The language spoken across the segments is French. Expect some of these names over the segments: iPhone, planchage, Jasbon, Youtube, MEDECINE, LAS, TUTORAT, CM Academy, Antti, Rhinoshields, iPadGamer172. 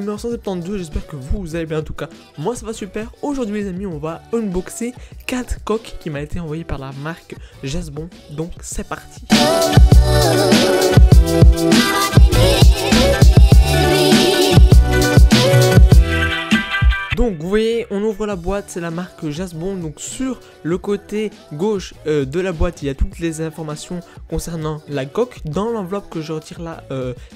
iPadGamer172, j'espère que vous allez bien en tout cas. Moi ça va super. Aujourd'hui les amis, on va unboxer 4 coques qui m'a été envoyée par la marque Jasbon. Donc c'est parti. Donc vous voyez, on ouvre la boîte, c'est la marque Jasbon. Donc sur le côté gauche de la boîte, il y a toutes les informations concernant la coque. Dans l'enveloppe que je retire là,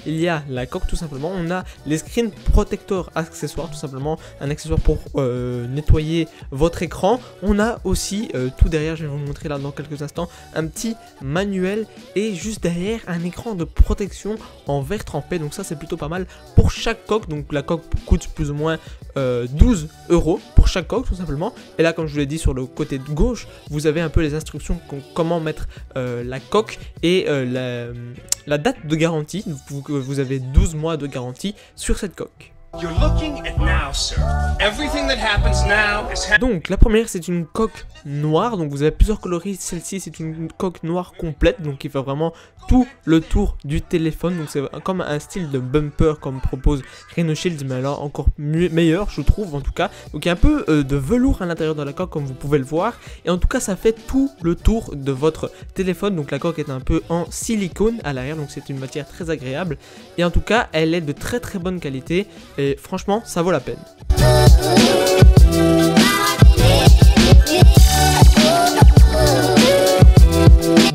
il y a la coque tout simplement. On a les screen protector accessoires, tout simplement un accessoire pour nettoyer votre écran. On a aussi tout derrière, je vais vous le montrer là dans quelques instants, un petit manuel et juste derrière un écran de protection en verre trempé. Donc ça c'est plutôt pas mal pour chaque coque. Donc la coque coûte plus ou moins 12 € pour chaque coque tout simplement. Et là comme je vous l'ai dit, sur le côté de gauche vous avez un peu les instructions comment mettre la coque et la date de garantie. Vous avez 12 mois de garantie sur cette coque. Donc la première c'est une coque noire, donc vous avez plusieurs coloris, celle-ci c'est une coque noire complète, donc il fait vraiment tout le tour du téléphone, donc c'est comme un style de bumper comme propose Rhinoshields, mais alors encore meilleur je trouve en tout cas. Donc il y a un peu de velours à l'intérieur de la coque comme vous pouvez le voir, et en tout cas ça fait tout le tour de votre téléphone. Donc la coque est un peu en silicone à l'arrière, donc c'est une matière très agréable, et en tout cas elle est de très très bonne qualité. Et franchement, ça vaut la peine.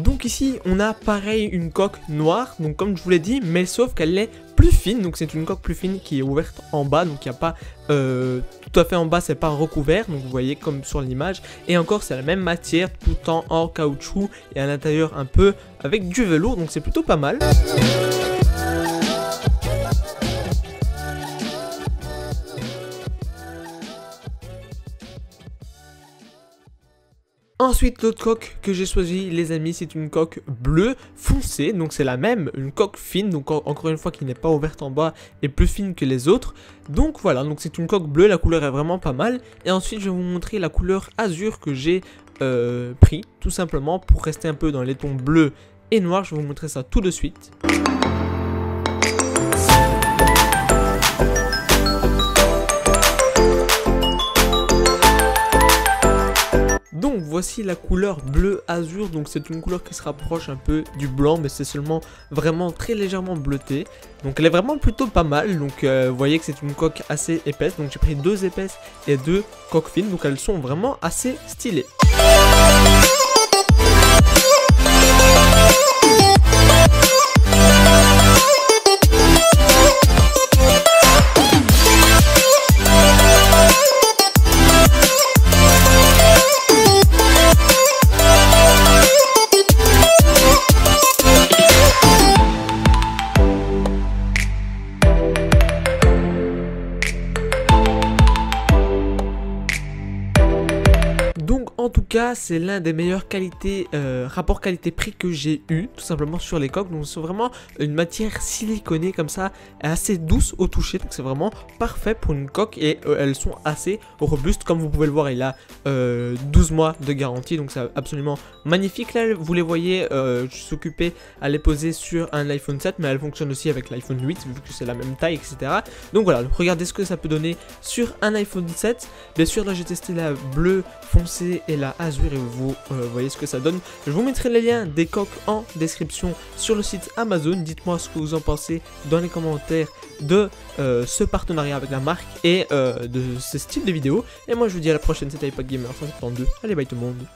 Donc ici, on a pareil une coque noire, donc comme je vous l'ai dit, mais sauf qu'elle est plus fine, donc c'est une coque plus fine qui est ouverte en bas, donc il n'y a pas tout à fait en bas, c'est pas recouvert, donc vous voyez comme sur l'image, et encore c'est la même matière tout en caoutchouc et à l'intérieur un peu avec du velours, donc c'est plutôt pas mal. Ensuite, l'autre coque que j'ai choisi, les amis, c'est une coque bleue foncée, donc c'est la même, une coque fine, donc encore une fois qui n'est pas ouverte en bas et plus fine que les autres. Donc voilà, donc c'est une coque bleue, la couleur est vraiment pas mal. Et ensuite, je vais vous montrer la couleur azur que j'ai pris, tout simplement pour rester un peu dans les tons bleus et noirs. Je vais vous montrer ça tout de suite. Donc voici la couleur bleu azur, donc c'est une couleur qui se rapproche un peu du blanc, mais c'est seulement vraiment très légèrement bleuté. Donc elle est vraiment plutôt pas mal, donc vous voyez que c'est une coque assez épaisse, donc j'ai pris 2 épaisses et 2 coques fines, donc elles sont vraiment assez stylées. En tout cas, c'est l'un des meilleurs qualités, rapport qualité-prix que j'ai eu, tout simplement sur les coques. Donc, c'est vraiment une matière siliconée comme ça, assez douce au toucher. Donc, c'est vraiment parfait pour une coque et elles sont assez robustes. Comme vous pouvez le voir, il a 12 mois de garantie. Donc, c'est absolument magnifique. Là, vous les voyez, je suis occupé à les poser sur un iPhone 7, mais elles fonctionnent aussi avec l'iPhone 8, vu que c'est la même taille, etc. Donc, voilà, regardez ce que ça peut donner sur un iPhone 7. Bien sûr, là, j'ai testé la bleue foncée et la azur et vous voyez ce que ça donne. Je vous mettrai les liens des coques en description sur le site Amazon. Dites-moi ce que vous en pensez dans les commentaires de ce partenariat avec la marque et de ce style de vidéo. Et moi je vous dis à la prochaine, c'était iPadGamer172. Allez bye tout le monde.